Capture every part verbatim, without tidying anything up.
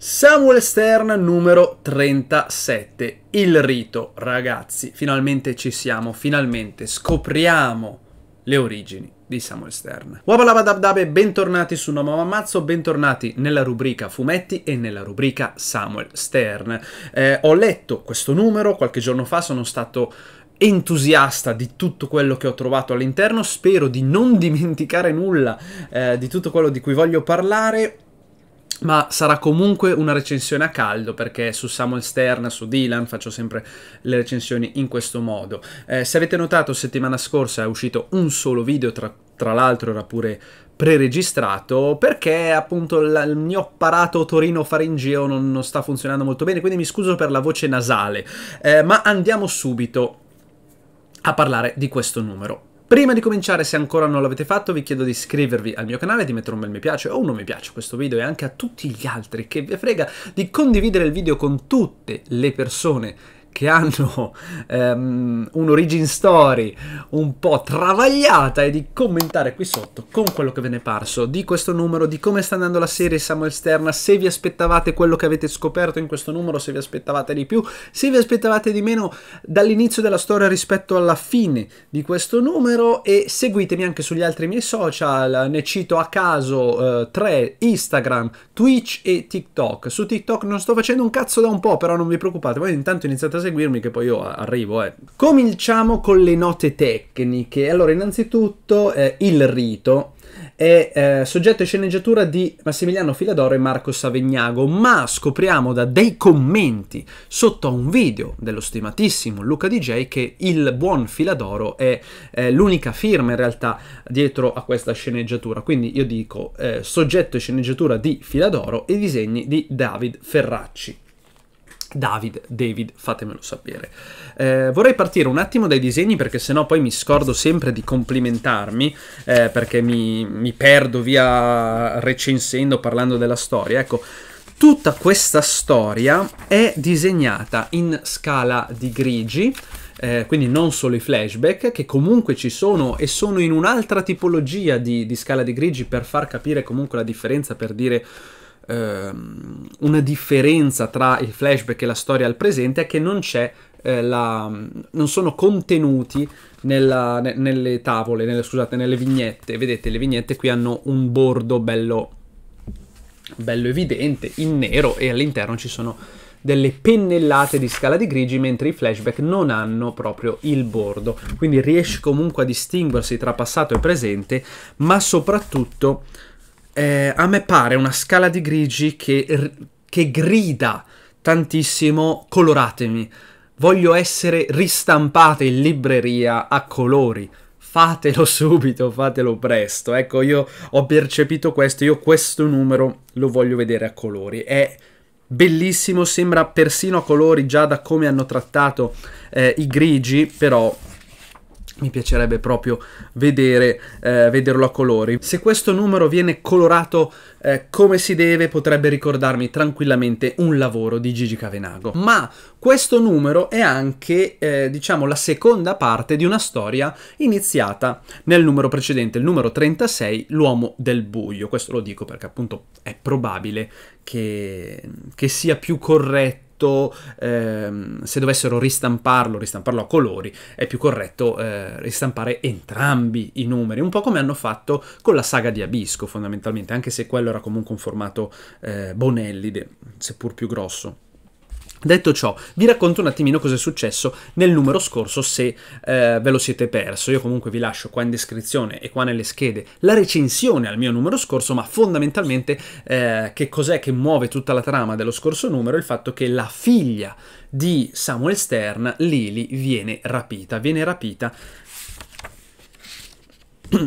Samuel Stern numero trentasette, Il Rito. Ragazzi, finalmente ci siamo, finalmente scopriamo le origini di Samuel Stern. Wabalabadabdabe, bentornati su NoMaMammazzo, bentornati nella rubrica fumetti e nella rubrica Samuel Stern. Eh, ho letto questo numero qualche giorno fa, sono stato entusiasta di tutto quello che ho trovato all'interno, spero di non dimenticare nulla eh, di tutto quello di cui voglio parlare, ma sarà comunque una recensione a caldo, perché su Samuel Stern, su Dylan, faccio sempre le recensioni in questo modo. Eh, se avete notato, settimana scorsa è uscito un solo video, tra, tra l'altro era pure preregistrato, perché appunto la, il mio apparato torinofaringeo non, non sta funzionando molto bene, quindi mi scuso per la voce nasale. Eh, ma andiamo subito a parlare di questo numero. Prima di cominciare, se ancora non l'avete fatto, vi chiedo di iscrivervi al mio canale, di mettere un bel mi piace o un non mi piace a questo video e anche a tutti gli altri che vi frega, di condividere il video con tutte le persone che hanno um, un'origin story un po' travagliata e di commentare qui sotto con quello che ve ne è parso di questo numero, di come sta andando la serie Samuel Stern, se vi aspettavate quello che avete scoperto in questo numero, se vi aspettavate di più, se vi aspettavate di meno dall'inizio della storia rispetto alla fine di questo numero. E seguitemi anche sugli altri miei social, ne cito a caso eh, tre, Instagram, Twitch e TikTok. Su TikTok non sto facendo un cazzo da un po', però non vi preoccupate, voi intanto iniziate a seguirmi che poi io arrivo. eh. Cominciamo con le note tecniche. Allora, innanzitutto eh, Il Rito è eh, soggetto e sceneggiatura di Massimiliano Filadoro e Marco Savegnago, ma scopriamo da dei commenti sotto a un video dello stimatissimo Luca D J che il buon Filadoro è eh, l'unica firma in realtà dietro a questa sceneggiatura, quindi io dico eh, soggetto e sceneggiatura di Filadoro e disegni di David Ferracci. David, David, fatemelo sapere. Eh, vorrei partire un attimo dai disegni, perché sennò poi mi scordo sempre di complimentarmi, eh, perché mi, mi perdo via recensendo, parlando della storia. Ecco, tutta questa storia è disegnata in scala di grigi, eh, quindi non solo i flashback, che comunque ci sono e sono in un'altra tipologia di, di scala di grigi per far capire comunque la differenza, per dire una differenza tra il flashback e la storia al presente è che non c'è eh, la non sono contenuti nella, ne, nelle tavole, nelle, scusate, nelle vignette. Vedete, le vignette qui hanno un bordo bello bello evidente in nero e all'interno ci sono delle pennellate di scala di grigi, mentre i flashback non hanno proprio il bordo, quindi riesce comunque a distinguersi tra passato e presente, ma soprattutto Eh, a me pare una scala di grigi che, che grida tantissimo coloratemi, voglio essere ristampate in libreria a colori, fatelo subito, fatelo presto. Ecco, io ho percepito questo, io questo numero lo voglio vedere a colori, è bellissimo, sembra persino a colori già da come hanno trattato eh, i grigi, però mi piacerebbe proprio vedere, eh, vederlo a colori. Se questo numero viene colorato eh, come si deve, potrebbe ricordarmi tranquillamente un lavoro di Gigi Cavenago. Ma questo numero è anche, eh, diciamo, la seconda parte di una storia iniziata nel numero precedente, il numero trentasei, L'Uomo del Buio. Questo lo dico perché appunto è probabile che, che sia più corretto. Ehm, se dovessero ristamparlo, ristamparlo a colori, è più corretto eh, ristampare entrambi i numeri, un po' come hanno fatto con la saga di Abisco fondamentalmente, anche se quello era comunque un formato eh, bonellide, seppur più grosso. Detto ciò, vi racconto un attimino cosa è successo nel numero scorso se eh, ve lo siete perso. Io comunque vi lascio qua in descrizione e qua nelle schede la recensione al mio numero scorso, ma fondamentalmente eh, che cos'è che muove tutta la trama dello scorso numero? Il fatto che la figlia di Samuel Stern, Lily, viene rapita, viene rapita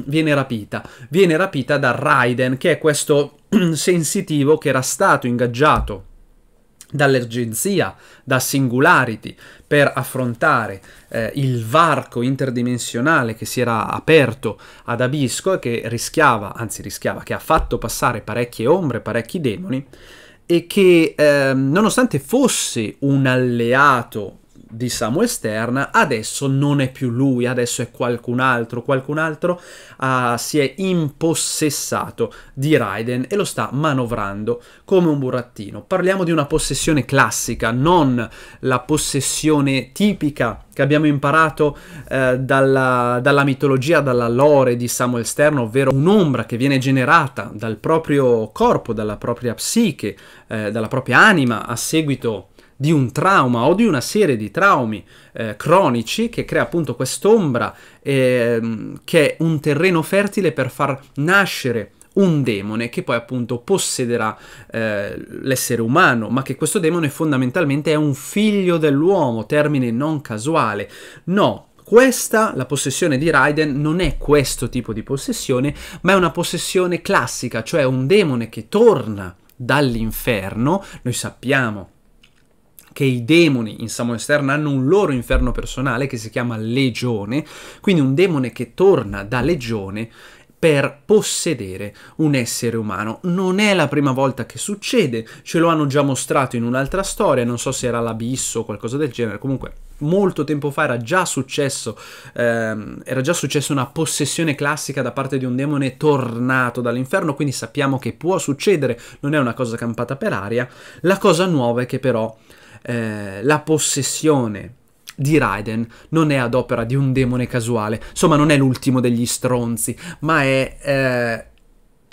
viene rapita, viene rapita da Raiden, che è questo sensitivo che era stato ingaggiato dall'agenzia, da Singularity, per affrontare eh, il varco interdimensionale che si era aperto ad Abisco e che rischiava, anzi rischiava, che ha fatto passare parecchie ombre, parecchi demoni, e che eh, nonostante fosse un alleato di Samuel Stern, adesso non è più lui, adesso è qualcun altro, qualcun altro uh, si è impossessato di Raiden e lo sta manovrando come un burattino. Parliamo di una possessione classica, non la possessione tipica che abbiamo imparato eh, dalla, dalla mitologia, dalla lore di Samuel Stern, ovvero un'ombra che viene generata dal proprio corpo, dalla propria psiche, eh, dalla propria anima a seguito di un trauma o di una serie di traumi eh, cronici, che crea appunto quest'ombra eh, che è un terreno fertile per far nascere un demone che poi appunto possederà eh, l'essere umano, ma che questo demone fondamentalmente è un figlio dell'uomo, termine non casuale. No, questa, la possessione di Raiden, non è questo tipo di possessione, ma è una possessione classica, cioè un demone che torna dall'inferno. Noi sappiamo che i demoni in Samuel Stern hanno un loro inferno personale che si chiama Legione, quindi un demone che torna da Legione per possedere un essere umano. Non è la prima volta che succede, ce lo hanno già mostrato in un'altra storia, non so se era l'Abisso o qualcosa del genere, comunque molto tempo fa era già successo, ehm, era già successo una possessione classica da parte di un demone tornato dall'inferno, quindi sappiamo che può succedere, non è una cosa campata per aria. La cosa nuova è che però eh, la possessione di Raiden non è ad opera di un demone casuale, insomma non è l'ultimo degli stronzi, ma è eh,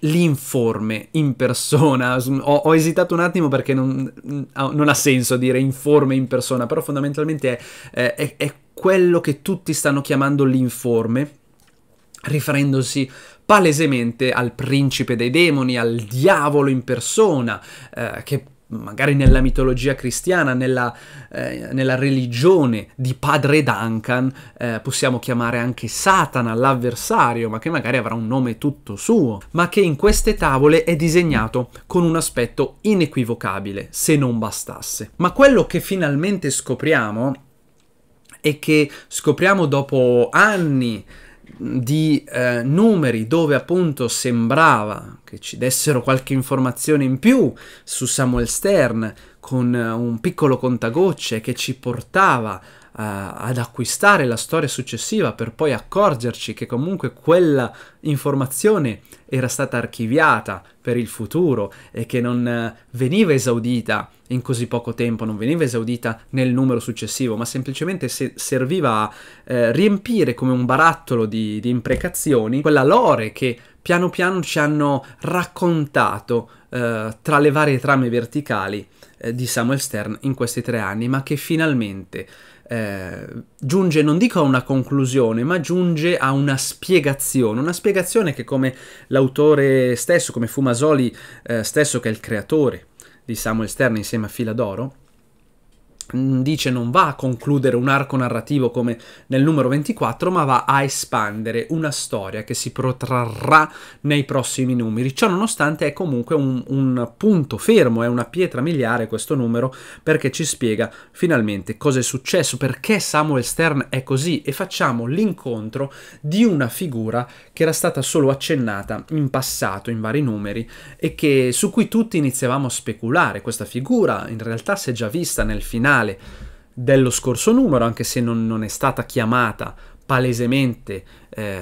l'informe in persona. Ho, ho esitato un attimo perché non, non ha senso dire informe in persona, però fondamentalmente è, è, è quello che tutti stanno chiamando l'informe, riferendosi palesemente al principe dei demoni, al diavolo in persona, eh, che magari nella mitologia cristiana, nella, eh, nella religione di padre Duncan, eh, possiamo chiamare anche Satana l'avversario, ma che magari avrà un nome tutto suo, ma che in queste tavole è disegnato con un aspetto inequivocabile, se non bastasse. Ma quello che finalmente scopriamo, e che scopriamo dopo anni di eh, numeri dove appunto sembrava che ci dessero qualche informazione in più su Samuel Stern con eh, un piccolo contagocce che ci portava eh, ad acquistare la storia successiva, per poi accorgerci che comunque quella informazione era stata archiviata per il futuro e che non eh, veniva esaudita in così poco tempo, non veniva esaudita nel numero successivo, ma semplicemente se serviva a eh, riempire come un barattolo di, di imprecazioni quella lore che piano piano ci hanno raccontato eh, tra le varie trame verticali eh, di Samuel Stern in questi tre anni, ma che finalmente eh, giunge, non dico a una conclusione, ma giunge a una spiegazione, una spiegazione che, come l'autore stesso, come Fumasoli eh, stesso, che è il creatore di Samuel Stern insieme a Filadoro, dice non va a concludere un arco narrativo come nel numero ventiquattro, ma va a espandere una storia che si protrarrà nei prossimi numeri. Ciò nonostante è comunque un, un punto fermo, è una pietra miliare questo numero, perché ci spiega finalmente cosa è successo, perché Samuel Stern è così, e facciamo l'incontro di una figura che era stata solo accennata in passato in vari numeri e che, su cui tutti iniziavamo a speculare. Questa figura in realtà si è già vista nel finale dello scorso numero, anche se non, non è stata chiamata palesemente eh,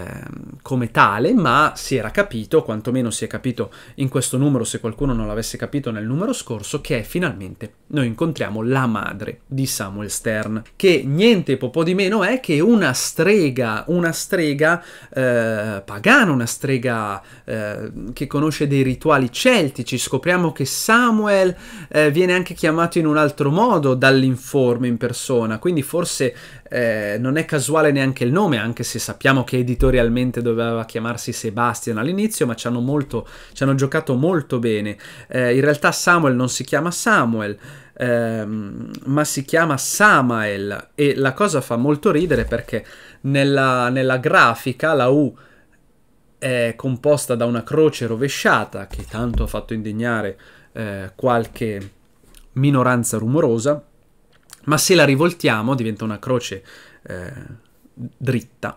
come tale, ma si era capito, quantomeno si è capito in questo numero, se qualcuno non l'avesse capito nel numero scorso, che finalmente noi incontriamo la madre di Samuel Stern, che niente po' di meno è che una strega, una strega eh, pagana, una strega eh, che conosce dei rituali celtici. Scopriamo che Samuel eh, viene anche chiamato in un altro modo dall'informe in persona, quindi forse eh, non è casuale neanche il nome, anche se sappiamo che editorialmente doveva chiamarsi Sebastian all'inizio, ma ci hanno, molto, ci hanno giocato molto bene. Eh, in realtà Samuel non si chiama Samuel, ehm, ma si chiama Samael, e la cosa fa molto ridere perché nella, nella grafica la U è composta da una croce rovesciata, che tanto ha fatto indignare eh, qualche minoranza rumorosa, ma se la rivoltiamo diventa una croce eh, dritta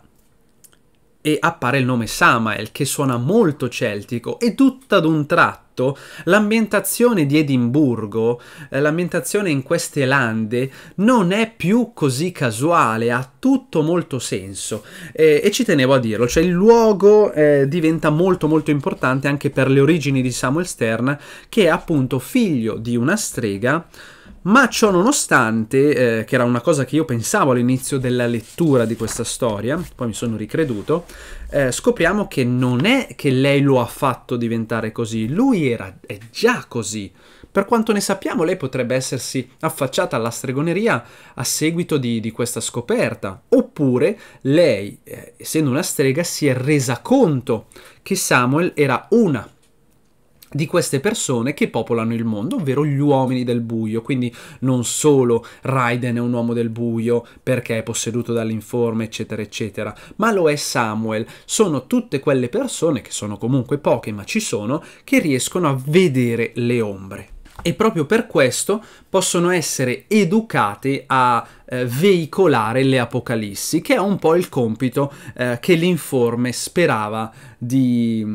e appare il nome Samael, che suona molto celtico, e tutto ad un tratto detto, l'ambientazione di Edimburgo, eh, l'ambientazione in queste lande, non è più così casuale, ha tutto molto senso, eh, e ci tenevo a dirlo, cioè il luogo eh, diventa molto molto importante anche per le origini di Samuel Stern, che è appunto figlio di una strega. Ma ciò nonostante, eh, che era una cosa che io pensavo all'inizio della lettura di questa storia, poi mi sono ricreduto, eh, scopriamo che non è che lei lo ha fatto diventare così, lui era, è già così. Per quanto ne sappiamo, lei potrebbe essersi affacciata alla stregoneria a seguito di, di questa scoperta, oppure lei, eh, essendo una strega, si è resa conto che Samuel era una di queste persone che popolano il mondo, ovvero gli uomini del buio. Quindi non solo Raiden è un uomo del buio perché è posseduto dall'informe, eccetera eccetera, ma lo è Samuel, sono tutte quelle persone, che sono comunque poche ma ci sono, che riescono a vedere le ombre e proprio per questo possono essere educate a eh, veicolare le apocalissi, che è un po' il compito eh, che l'informe sperava di,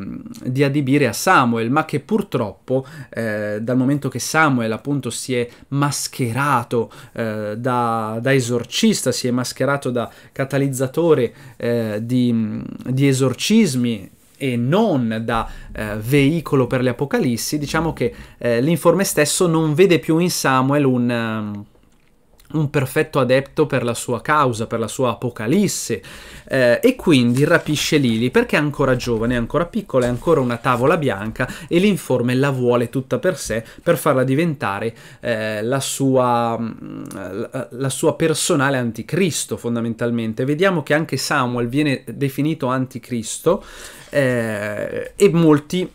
di adibire a Samuel, ma che purtroppo eh, dal momento che Samuel appunto si è mascherato eh, da, da esorcista, si è mascherato da catalizzatore eh, di, di esorcismi, e non da eh, veicolo per le apocalissi, diciamo che eh, l'informe stesso non vede più in Samuel un, um, un perfetto adepto per la sua causa, per la sua apocalisse, eh, e quindi rapisce Lily perché è ancora giovane, è ancora piccola, è ancora una tavola bianca e l'informe la vuole tutta per sé per farla diventare eh, la sua, la, la sua personale anticristo fondamentalmente. Vediamo che anche Samuel viene definito anticristo. Eh, e molti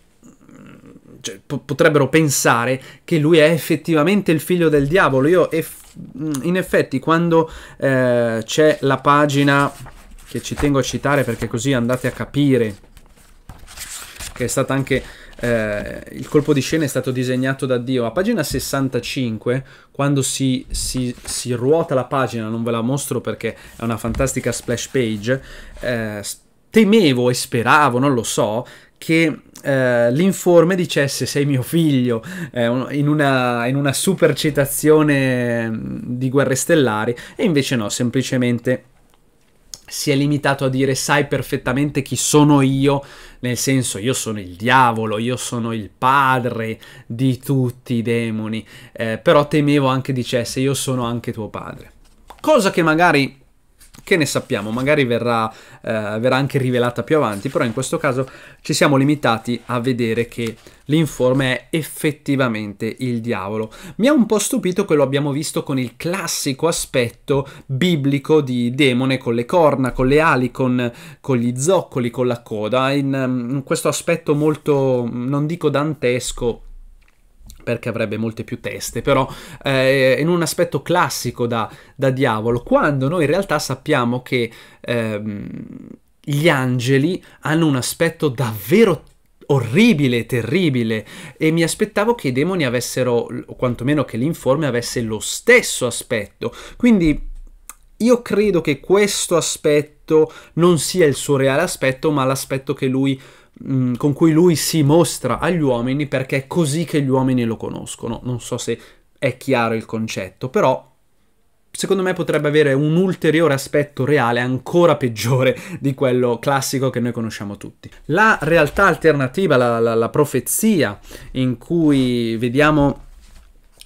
cioè, po potrebbero pensare che lui è effettivamente il figlio del diavolo. Io eff in effetti quando eh, c'è la pagina che ci tengo a citare perché così andate a capire che è stata anche eh, il colpo di scena è stato disegnato da Dio, a pagina sessantacinque, quando si, si, si ruota la pagina, non ve la mostro perché è una fantastica splash page, eh, temevo e speravo, non lo so, che eh, l'informe dicesse "sei mio figlio", eh, in, una, in una super citazione di Guerre Stellari, e invece no, semplicemente si è limitato a dire "sai perfettamente chi sono io", nel senso "io sono il diavolo, io sono il padre di tutti i demoni", eh, però temevo anche dicesse "io sono anche tuo padre", cosa che magari... che ne sappiamo, magari verrà, eh, verrà anche rivelata più avanti, però in questo caso ci siamo limitati a vedere che l'informe è effettivamente il diavolo. Mi ha un po' stupito che lo abbiamo visto con il classico aspetto biblico di demone, con le corna, con le ali, con, con gli zoccoli, con la coda, in, in questo aspetto molto, non dico dantesco, perché avrebbe molte più teste, però eh, in un aspetto classico da, da diavolo, quando noi in realtà sappiamo che ehm, gli angeli hanno un aspetto davvero orribile, terribile, e mi aspettavo che i demoni avessero, o quantomeno che l'informe avesse lo stesso aspetto, quindi io credo che questo aspetto non sia il suo reale aspetto, ma l'aspetto che lui... con cui lui si mostra agli uomini, perché è così che gli uomini lo conoscono. Non so se è chiaro il concetto, però secondo me potrebbe avere un ulteriore aspetto reale ancora peggiore di quello classico che noi conosciamo tutti. La realtà alternativa, la, la, la profezia, in cui vediamo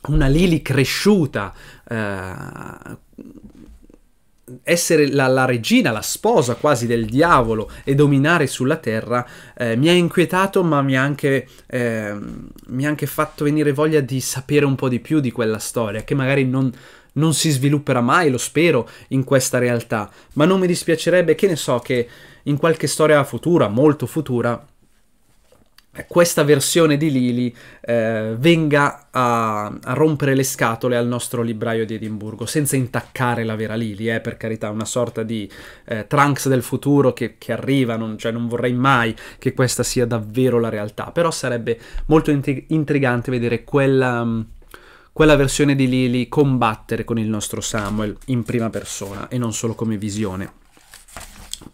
una Lily cresciuta, eh, essere la, la regina, la sposa quasi del diavolo e dominare sulla terra, eh, mi ha inquietato, ma mi ha anche, eh, mi ha anche fatto venire voglia di sapere un po' di più di quella storia, che magari non, non si svilupperà mai, lo spero, in questa realtà, ma non mi dispiacerebbe, che ne so, che in qualche storia futura, molto futura, questa versione di Lily eh, venga a, a rompere le scatole al nostro libraio di Edimburgo, senza intaccare la vera Lily, eh, per carità, una sorta di eh, Trunks del futuro che, che arriva, non, cioè non vorrei mai che questa sia davvero la realtà, però sarebbe molto intrig- intrigante vedere quella, mh, quella versione di Lily combattere con il nostro Samuel in prima persona e non solo come visione.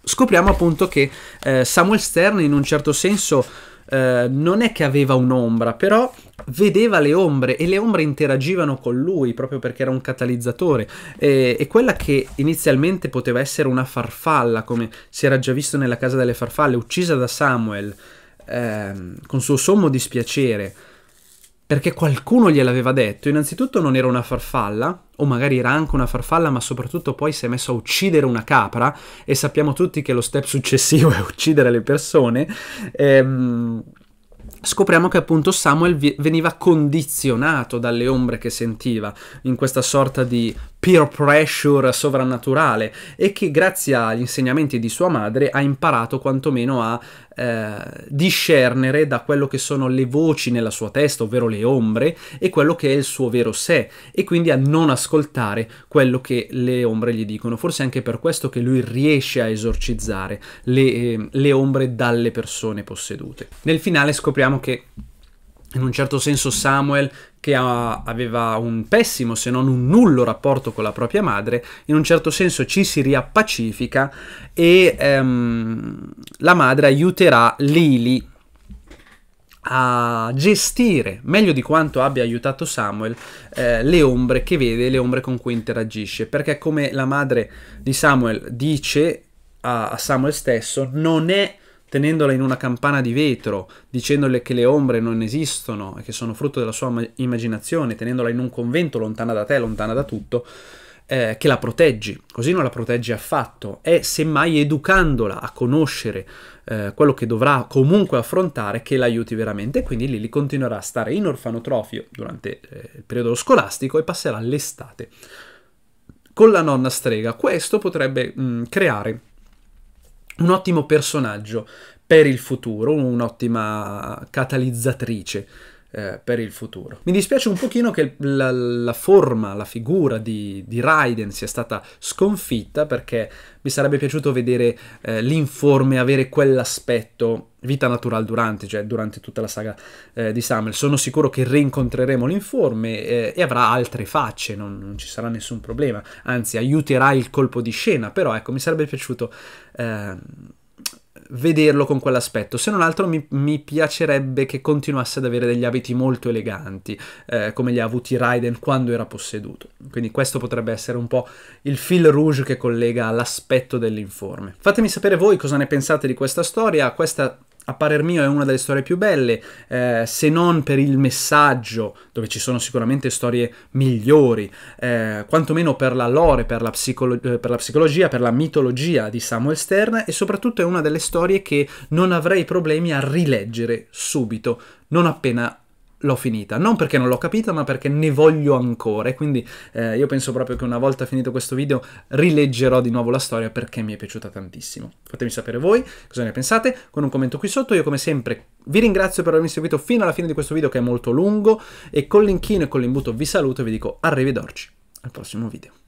Scopriamo appunto che eh, Samuel Stern in un certo senso eh, non è che aveva un'ombra, però vedeva le ombre e le ombre interagivano con lui proprio perché era un catalizzatore, e, e quella che inizialmente poteva essere una farfalla, come si era già visto nella Casa delle Farfalle, uccisa da Samuel eh, con suo sommo dispiacere perché qualcuno gliel'aveva detto, innanzitutto non era una farfalla, o magari era anche una farfalla, ma soprattutto poi si è messo a uccidere una capra, e sappiamo tutti che lo step successivo è uccidere le persone. ehm, Scopriamo che appunto Samuel veniva condizionato dalle ombre che sentiva, in questa sorta di peer pressure sovrannaturale, e che grazie agli insegnamenti di sua madre ha imparato quantomeno a eh, discernere da quello che sono le voci nella sua testa, ovvero le ombre, e quello che è il suo vero sé, e quindi a non ascoltare quello che le ombre gli dicono. Forse è anche per questo che lui riesce a esorcizzare le, eh, le ombre dalle persone possedute. Nel finale scopriamo che in un certo senso Samuel, che ha, aveva un pessimo se non un nullo rapporto con la propria madre, in un certo senso ci si riappacifica, e ehm, la madre aiuterà Lily a gestire meglio di quanto abbia aiutato Samuel eh, le ombre che vede, le ombre con cui interagisce, perché come la madre di Samuel dice a, a Samuel stesso, non è tenendola in una campana di vetro, dicendole che le ombre non esistono e che sono frutto della sua immaginazione, tenendola in un convento lontana da te, lontana da tutto, eh, che la proteggi. Così non la proteggi affatto, è semmai educandola a conoscere eh, quello che dovrà comunque affrontare che l'aiuti veramente. E quindi Lily continuerà a stare in orfanotrofio durante eh, il periodo scolastico e passerà l'estate con la nonna strega. Questo potrebbe mh, creare un ottimo personaggio per il futuro, un'ottima catalizzatrice eh, per il futuro. Mi dispiace un pochino che la, la forma, la figura di, di Raiden sia stata sconfitta, perché mi sarebbe piaciuto vedere eh, l'informe avere quell'aspetto vita natural durante, cioè durante tutta la saga eh, di Samuel. Sono sicuro che rincontreremo l'informe eh, e avrà altre facce, non, non ci sarà nessun problema, anzi aiuterà il colpo di scena, però ecco, mi sarebbe piaciuto eh, vederlo con quell'aspetto. Se non altro mi, mi piacerebbe che continuasse ad avere degli abiti molto eleganti, eh, come li ha avuti Raiden quando era posseduto. Quindi questo potrebbe essere un po' il fil rouge che collega l'aspetto dell'informe. Fatemi sapere voi cosa ne pensate di questa storia. Questa, a parer mio, è una delle storie più belle, eh, se non per il messaggio, dove ci sono sicuramente storie migliori, eh, quantomeno per la lore, per la, per la psicologia, per la mitologia di Samuel Stern, e soprattutto è una delle storie che non avrei problemi a rileggere subito, non appena l'ho finita, non perché non l'ho capita, ma perché ne voglio ancora. E quindi eh, io penso proprio che una volta finito questo video rileggerò di nuovo la storia, perché mi è piaciuta tantissimo. Fatemi sapere voi cosa ne pensate con un commento qui sotto. Io come sempre vi ringrazio per avermi seguito fino alla fine di questo video, che è molto lungo, e con l'inchino e con l'imbuto vi saluto e vi dico arrivederci al prossimo video.